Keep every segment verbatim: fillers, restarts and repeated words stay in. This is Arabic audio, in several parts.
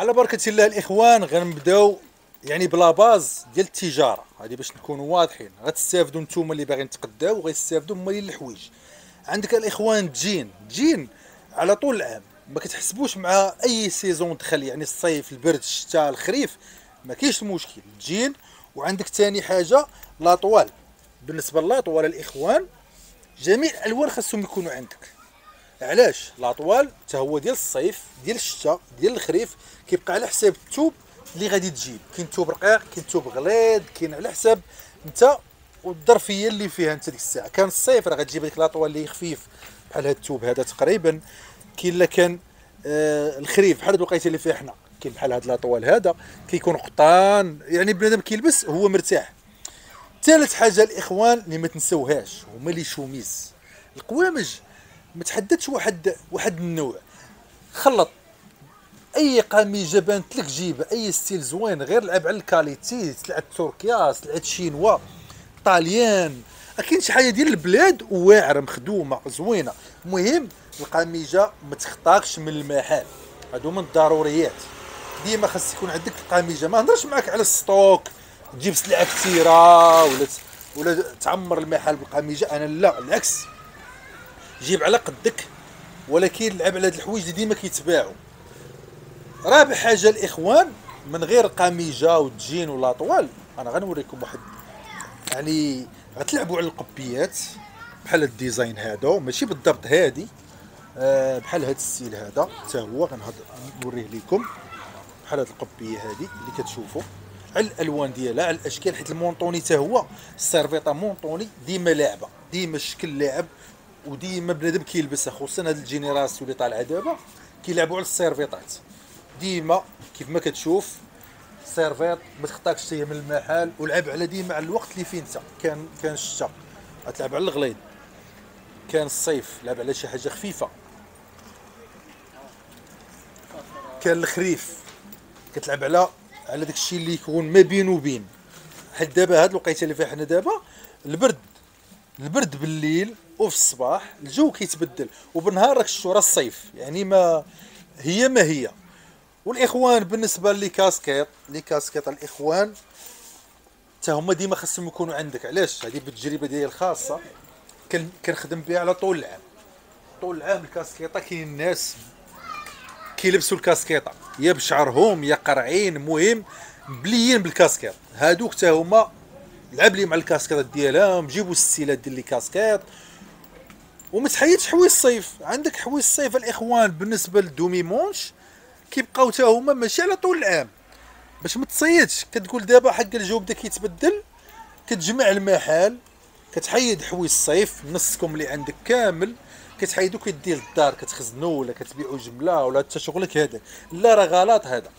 على بركه الله الاخوان غنبداو يعني بلا باز ديال التجاره هذه باش نكونوا واضحين. غتستافدوا نتوما اللي باغيين تقداو غيستافدوا هما ديال الحوايج. عندك الاخوان تجين تجين على طول العام، ما كتحسبوش مع اي سيزون دخل، يعني الصيف، البرد، الشتاء، الخريف، ما كاينش مشكل تجين. وعندك ثاني حاجه لاطوال. بالنسبه لاطوال الاخوان جميع الالوان خاصهم يكونوا عندك. علاش؟ لاطوال حتى هو ديال الصيف، ديال الشتاء، ديال الخريف، كيبقى على حساب الثوب اللي غادي تجيب. كاين ثوب رقيق، كاين ثوب غليظ، كاين على حساب انت والظرفيه اللي فيها انت ديك الساعه. كان الصيف راه غتجيب لك لاطوال اللي خفيف بحال هاد الثوب هذا تقريبا. كاين لا كان آه الخريف بحال الوقيته اللي فيها حنا، كاين بحال هاد لاطوال هذا كيكون قطان، يعني بنادم كيلبس هو مرتاح. ثالث حاجه الاخوان اللي ما تنساوهاش هما لي شوميز. القوامج ما تحددش واحد واحد النوع، خلط اي قميجه بانت لك جيبها، اي ستيل زوين، غير لعب على الكاليتي. سلعه تركيا، سلعه شينوا، طاليان، كاين شي حاجه ديال البلاد واعره مخدومه زوينه. المهم القميجه ما تخطاكش من المحل، هادو من الضروريات. ديما خاص يكون عندك القميجه. ما هضرش معاك على الستوك تجيب سلعه كثيره ولا ولا تعمر المحل بالقميجه، انا لا، العكس، جيب على قدك ولكن لعب على هاد الحوايج اللي ديما كيتباعوا. رابع حاجه الاخوان من غير قميجه وتجين ولا طوال، انا غنوريكم واحد، يعني غتلعبوا على القبيات بحال الديزاين هذا، ماشي بالضبط هادي، آه بحال هاد السيل هذا حتى هو غنهضر نوريه لكم. بحال هاد القبيه هادي اللي كتشوفوا على الالوان ديالها، على الاشكال، حيت المونطوني حتى هو السيرفيطه مونطوني ديما لاعبه، ديما الشكل لاعب، وديما بنادم كيلبسها، خصوصا هاد الجينيراسيون اللي طالعه دابا كيلعبوا على السيرفيطات. ديما كيف ما كتشوف السيرفيط ما تخطاكش هي من المحل، ولعب على ديما على الوقت اللي فيه انت. كان كان الشتاء غتلعب على الغليظ، كان الصيف لعب على شي حاجه خفيفه، كان الخريف كتلعب على على داك الشيء اللي يكون ما بين وبين. حيت دابا هاد الوقيته اللي فيها حنا دابا البرد، البرد بالليل وفي الصباح، الجو كيتبدل، وبالنهار راك شتو راه الصيف، يعني ما هي ما هي. والاخوان بالنسبه لي كاسكيط، لي كاسكيط الاخوان حتى هما ديما خاصهم يكونوا عندك. علاش؟ هذه بالتجربه ديالي الخاصه كنخدم بها على طول العام. طول العام الكاسكيطه كاين الناس كيلبسوا الكاسكيطه يا بشعرهم يا قرعين، المهم مبليين بالكاسكيط. هادوك حتى هما لعب لي مع الكاسكيطات ديالهم، جيبوا السيلات ديال لي كاسكيط. وما تحيدش حوايج الصيف، عندك حوايج الصيف الاخوان بالنسبه للدومي مونش كيبقاو تا هما ماشي على طول العام، باش ما تصيدش كتقول دابا حق الجو بدا كيتبدل، كتجمع المحل، كتحيد حوايج الصيف نصكم اللي عندك كامل كتحيدو، كدير للدار كتخزنو ولا كتبيعو جمله ولا حتى شغلك هذا. لا راه غلط هذا.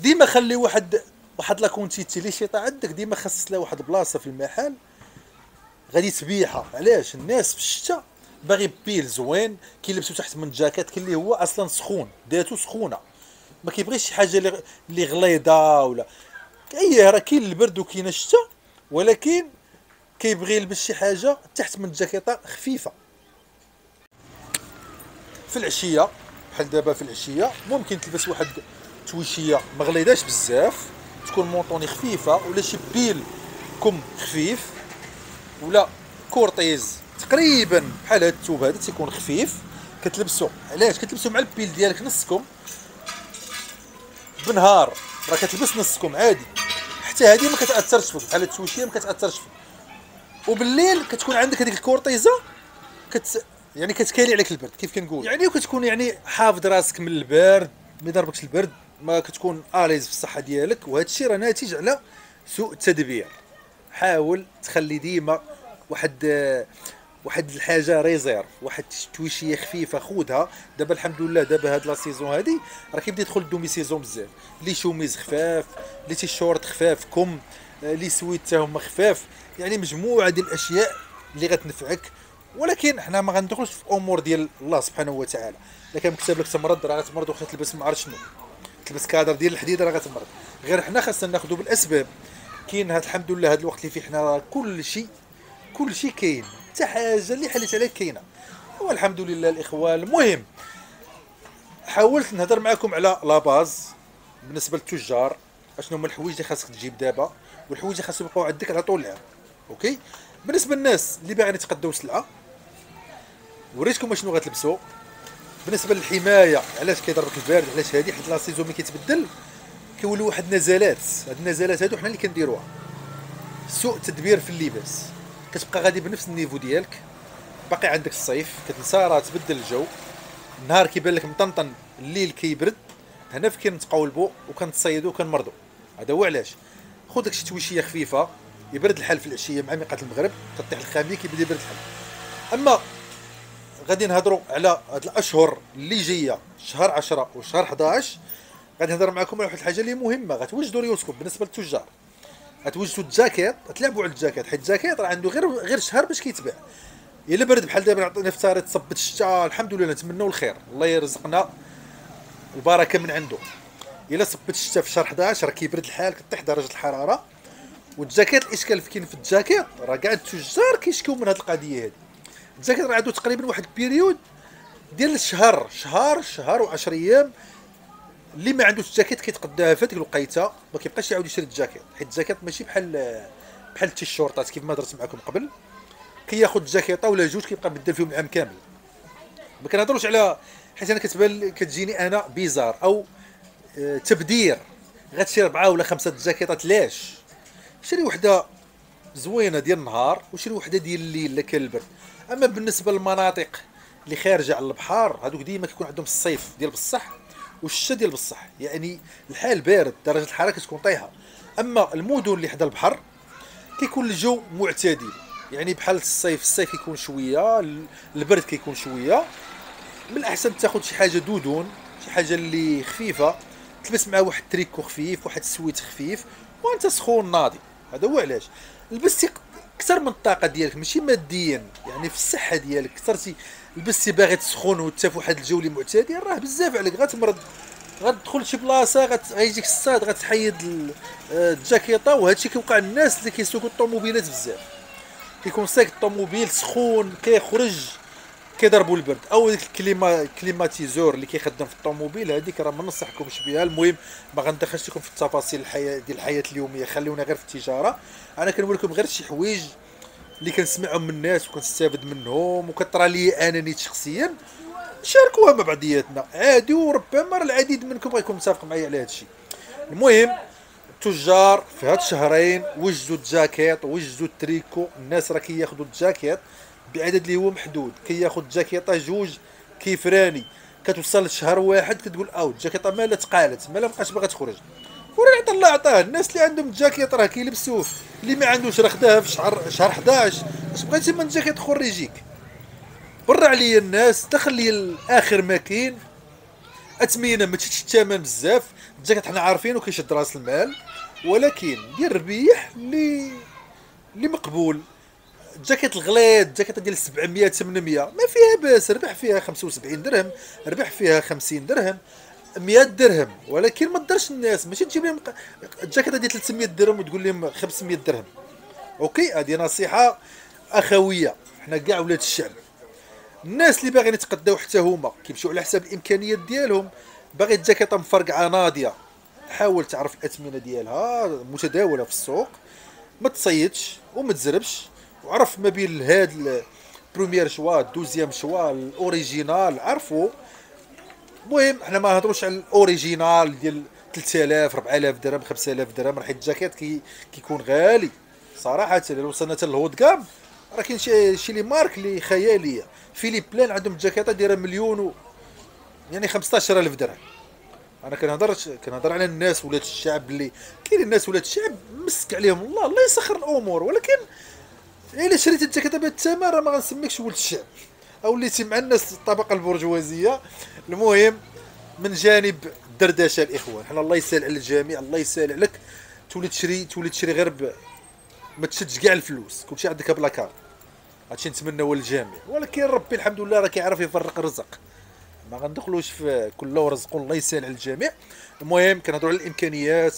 ديما خلي واحد واحد لا كونتيتي اللي شيطه عندك، ديما خصص لها واحد بلاصه في المحل غادي تبيعها. علاش؟ الناس في الشتاء باغي بيل زوين كيلبسو تحت من جاكيت كاين اللي هو اصلا سخون، داتو سخونه، ما كيبغيش شي حاجه اللي غليظه ولا اي. راه كاين البرد وكاين الشتاء، ولكن كيبغي يلبس شي حاجه تحت من الجاكيطه خفيفه. في العشيه بحال دابا في العشيه ممكن تلبس واحد تويشيه ما غليظاش بزاف، تكون مونطوني خفيفه ولا شي بيل كم خفيف ولا كورتيز تقريبا بحال هاد الثوب هذا تيكون خفيف كتلبسو. علاش كتلبسو؟ مع البيل ديالك نصكم، بنهار راه كتلبس نصكم عادي، حتى هادي ما كتاثرش فيك بحال التوشيه ما كتاثرش فيك، وبالليل كتكون عندك هذيك الكورتيزه كت يعني كتكالي عليك البرد كيف كنقول، يعني وكتكون يعني حافظ راسك من البرد، ما ضربكش البرد، ما كتكون اليز في الصحه ديالك. وهذا الشيء راه ناتج على سوء التدبير. حاول تخلي ديما واحد واحد الحاجه ريزيرف، واحد تويشيه خفيفه خودها. دابا الحمد لله دابا هاد لا سيزون هادي راه كيبدا يدخل الدومي سيزون بزاف، لي شوميز خفاف، لي تيشورت خفاف كم، لي سويت حتى هما خفاف، يعني مجموعه ديال الاشياء اللي غتنفعك. ولكن حنا ما غندخلوش في امور ديال الله سبحانه وتعالى. الا كان مكتب لك تمرض راه غتمرض، وخا تلبس ما عرفت شنو، تلبس كادر ديال الحديد راه غتمرض. غير حنا خاصنا ناخذو بالاسباب. كاين هاد الحمد لله هاد الوقت اللي فيه حنا راه كلشي كلشي كاين، حتى حاجه اللي حليت عليها كاينه، والحمد لله الاخوان. المهم حاولت نهضر معكم على لاباز بالنسبه للتجار اشنو هما الحوايج اللي خاصك تجيب دابا، والحوايج اللي خاصهم يبقاو عندك على طول العام. اوكي، بالنسبه للناس اللي باغيين يتقداو سلعه وريتكم اشنو غتلبسوا. بالنسبه للحمايه، علاش كيضربك البارد، علاش هادي، حيت لا سيزون ملي كيتبدل كيولوا واحد النزلات. هاد النزلات هادو حنا اللي كنديروها، سوء تدبير في اللباس. كتبقى غادي بنفس النيفو ديالك، باقي عندك الصيف كتنسى راه تبدل الجو، النهار كيبان لك مطنطن، الليل كيبرد، هنا فين كنتقولبوا وكنتصيدوا وكنمرضوا. هذا هو علاش. خذ داكشي تويشيه خفيفه، يبرد الحال في العشيه مع ميقات المغرب، كطيح الخاميه كيبدا يبرد الحال. اما غادي نهضروا على هاد الاشهر اللي جايه، شهر عشرة وشهر حداش، غادي نهضر معكم على واحد الحاجه اللي مهمه. غتوجدوا ريوسكم بالنسبه للتجار، غتوجدوا الجاكيت، غتلعبوا على الجاكيت، حيت الجاكيت راه عنده غير غير شهر باش كيتباع. الا برد بحال دابا، نعطينا في تاريخ تصبت الشتاء، الحمد لله نتمنوا الخير، الله يرزقنا البركه من عنده. الا صبت الشتاء في شهر حداش راه كيبرد الحال، كطيح درجه الحراره. والجاكيت الاشكال في كاين في الجاكيت، راه كاع التجار كيشكيو من هاد القضيه هادي. الجاكيت راه عنده تقريبا واحد البيريود ديال الشهر، شهر شهر و10 ايام، اللي ما عندوش الجاكيت كيتقداها في هذيك الوقيته، ما كيبقاش يعاود يشري الجاكيت، حيت الجاكيت ماشي بحال بحال التيشورتات كيف ما درت معكم قبل، كياخذ الجاكيطه ولا جوج كيبقى بدل فيهم العام كامل. ما كنهضروش على، حيت انا كتبان كتجيني انا بيزار او تبدير غتشري ربعه ولا خمسه الجاكيطات. لاش؟ شري وحده زوينه ديال النهار وشري وحده ديال الليل لا كالبرد. اما بالنسبه للمناطق اللي خارجه على البحر، هذوك ديما كيكون عندهم الصيف ديال بصح والشتا ديال بصح، يعني الحال بارد، درجه الحراره كتكون طايحه. اما المدن اللي حدا البحر كيكون الجو معتدل، يعني بحال الصيف، الصيف كيكون شويه، البرد كيكون شويه. من الاحسن تاخذ شي حاجه دودون، شي حاجه اللي خفيفه، تلبس معها واحد تريكو خفيف، واحد السويت خفيف، وانت سخون ناضي. هذا هو علاش. لبستي اكثر من الطاقه ديالك، ماشي ماديا، يعني في الصحه ديالك. كثرتي لبستي باغي تسخن وتتاف واحد الجو اللي معتدل، راه بزاف عليك، غتمرض، غتدخل لشي بلاصه، غيجيك الصاد، غتحيد الجاكيطه. وهادشي كيوقع الناس اللي كيسوقوا الطوموبيلات بزاف، كيكون سايق الطوموبيل سخون، كيخرج كيضربوا البرد، او ديك الكليما كليماتيزور اللي كيخدم في الطوموبيل، هذيك راه ما ننصحكمش بها. المهم ما غندخلش لكم في التفاصيل الحياه ديال الحياه اليوميه، خليونا غير في التجاره. انا كنوريكم غير شي حوايج اللي كنسمعهم من الناس وكنستافد منهم، وكطرى لي انا نيت شخصيا، نشاركوها مع بعضياتنا عادي، وربما العديد منكم غيكون متفق معايا على هذا الشيء. المهم التجار في هاد الشهرين وجدوا الجاكيط، وجدوا التريكو. الناس راه كياخذوا الجاكيط بعدد اللي هو محدود، كياخذ جاكيطه جوج كيفراني، كتوصل لشهر واحد كتقول او الجاكيطه مالا تقالت، مالا مابقاش باغا تخرج. وراه عطا الله عطاه، الناس اللي عندهم الجاكيط راه كيلبسوه، اللي ما عندوش راه خداها في شهر شهر حداش. اش بغيتي من جاكيط اخر يجيك؟ برع لي الناس، دخل لي الاخر ما كاين، اثمنه ما تشدش الثمن بزاف. الجاكيط حنا عارفين وكيشد راس المال، ولكن دير ربيح اللي اللي مقبول. الجاكيط الغليظ، الجاكيطه ديال سبعمية ثمنمية، ما فيها باس، ربح فيها خمسة وسبعين درهم، ربح فيها خمسين درهم، مية درهم. ولكن ما تدرش الناس، ماشي تجيب لهم الجاكيطه ديال ثلاثمية درهم وتقول لهم خمسمية درهم. اوكي، هذه نصيحه اخويه، حنا كاع ولاد الشعب. الناس اللي باغيين يتقداو حتى هما كيمشيو على حساب الامكانيات ديالهم. باغي الجاكيطه مفرقعه ناضيه، حاول تعرف الاثمنه ديالها، متداوله في السوق، ما تصيدش وما تزربش، وعرف ما بين هاد البروميير شوا، دوزيام شوا، الاوريجينال عرفو. المهم حنا ما نهضروش على الاوريجينال ديال ثلاثة آلاف أربعة آلاف درهم خمسة آلاف درهم، حيت الجاكيت كي كيكون غالي صراحه. لو وصلنا حتى للهود كام، راه كاين شي شي لي مارك لي خياليه. فيليب بلان عندهم جاكيطه دايره مليون و يعني خمسطاش ألف درهم. انا كنهضر كنهضر على الناس ولاد الشعب، اللي كاين الناس ولاد الشعب مسك عليهم الله، الله يسخر الامور. ولكن الا شريت الجاكيطه بهذا الثمن راه ما غنسميكش ولد الشعب، او وليتي مع الناس الطبقه البرجوازيه. المهم من جانب الدردشه الاخوان، حنا الله يسهل على الجميع، الله يسهل عليك، تولي تشري تولي تشري غير ب... ما تشدش كاع الفلوس، كلشي عندك بلاكار. هادشي نتمناو للجميع، ولكن ربي الحمد لله راه كيعرف يفرق الرزق، ما غندخلوش في كل ورزق، الله يسهل على الجميع. المهم كنهضروا على الامكانيات،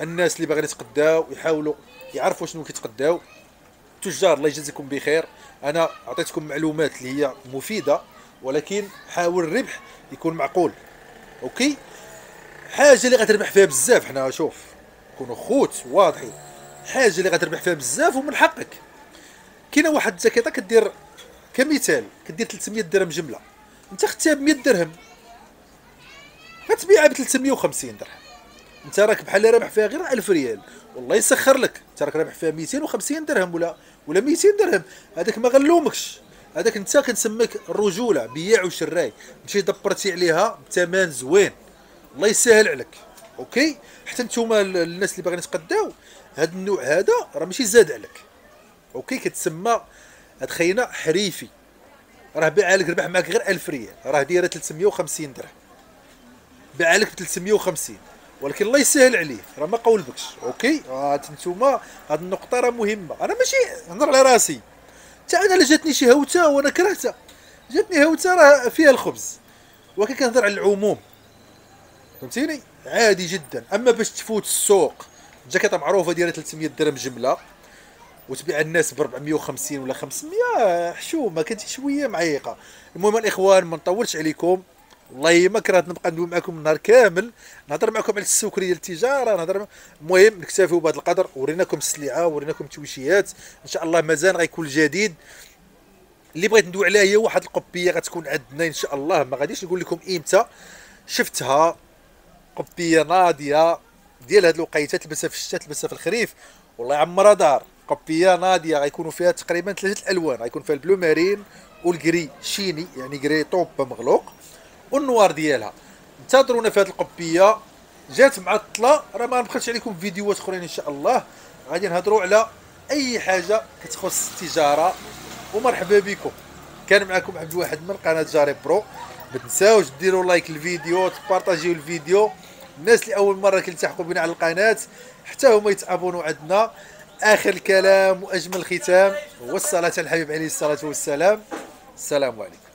الناس اللي باغيين يتقداو يحاولوا يعرفوا شنو كيتقداو. التجار الله يجازيكم بخير، انا عطيتكم معلومات اللي هي مفيده، ولكن حاول الربح يكون معقول. اوكي، حاجه اللي غتربح فيها بزاف. حنا شوف كونوا خوت واضحين، حاجه اللي غتربح فيها بزاف ومن حقك. كاينه واحد الجاكيطه كدير كمثال كدير ثلاثمية درهم جمله، انت خدتها ب مية درهم غتبيعها ب ثلاثمية وخمسين درهم، انت راك بحال رابح فيها غير ألف ريال، والله يسخر لك انت راك رابح فيها ميتين وخمسين درهم ولا ولا ميتين درهم. هذاك ما غنلومكش، هذاك انت كنسميك الرجوله، بياع وشراي، مشي دبرتي عليها بثمن زوين الله يسهل عليك. اوكي، حتى نتوما الناس اللي باغيين يتقداو هذا النوع هذا راه ماشي زاد عليك. اوكي، كتسمى هاد خينا حريفي، راه باع لك ربح معاك غير ألف ريال، راه دايره ثلاثمية وخمسين درهم، باع لك ب ثلاثمية وخمسين، ولكن الله يسهل عليه راه ما قولبكش. اوكي، راه نتوما هاد النقطه راه مهمه. انا ماشي نهضر على راسي، حتى انا الا جاتني شي هوته وانا كرهتها، جاتني هوته راه فيها الخبز، ولكن كنهضر على العموم، فهمتيني؟ عادي جدا. اما باش تفوت السوق جاكيطه معروفه دايره ثلاثمية درهم جمله وتبيع الناس ب أربعمية وخمسين ولا خمسمية، حشومه كتجي شويه معيقه. المهم الاخوان ما نطولش عليكم، والله ما كرهت نبقى ندوي معكم النهار كامل، نهضر معكم على السكري ديال التجاره، نهضر. المهم نكتفيو بهذا القدر، وريناكم السلعه وريناكم التوشيات، ان شاء الله مازال غيكون الجديد. اللي بغيت ندوي عليها هي واحد القبيه غتكون عندنا ان شاء الله، ما غاديش نقول لكم امتى، شفتها قبيه ناضيه ديال هاد الوقيته، تلبسها في الشتاء تلبسها في الخريف والله يعمرها دار. قبيه ناضيه غيكونوا فيها تقريبا ثلاثه الالوان، غيكون فيها البلو مارين والكري شيني يعني كري طوب مغلوق والنوار ديالها. انتظرونا في هذه القبيه، جات معطله راه ما نبخلش عليكم فيديوهات اخرين ان شاء الله، غادي نهضروا على اي حاجه كتخص التجاره. ومرحبا بكم، كان معكم عبد الواحد من قناه جاري برو. ما تنساوش ديروا لايك للفيديو، تبارطاجيو الفيديو، الناس اللي اول مره كيلتحقوا بنا على القناه حتى هما يتابونوا عندنا. اخر الكلام واجمل ختام هو الصلاه على الحبيب عليه الصلاه والسلام. السلام عليكم.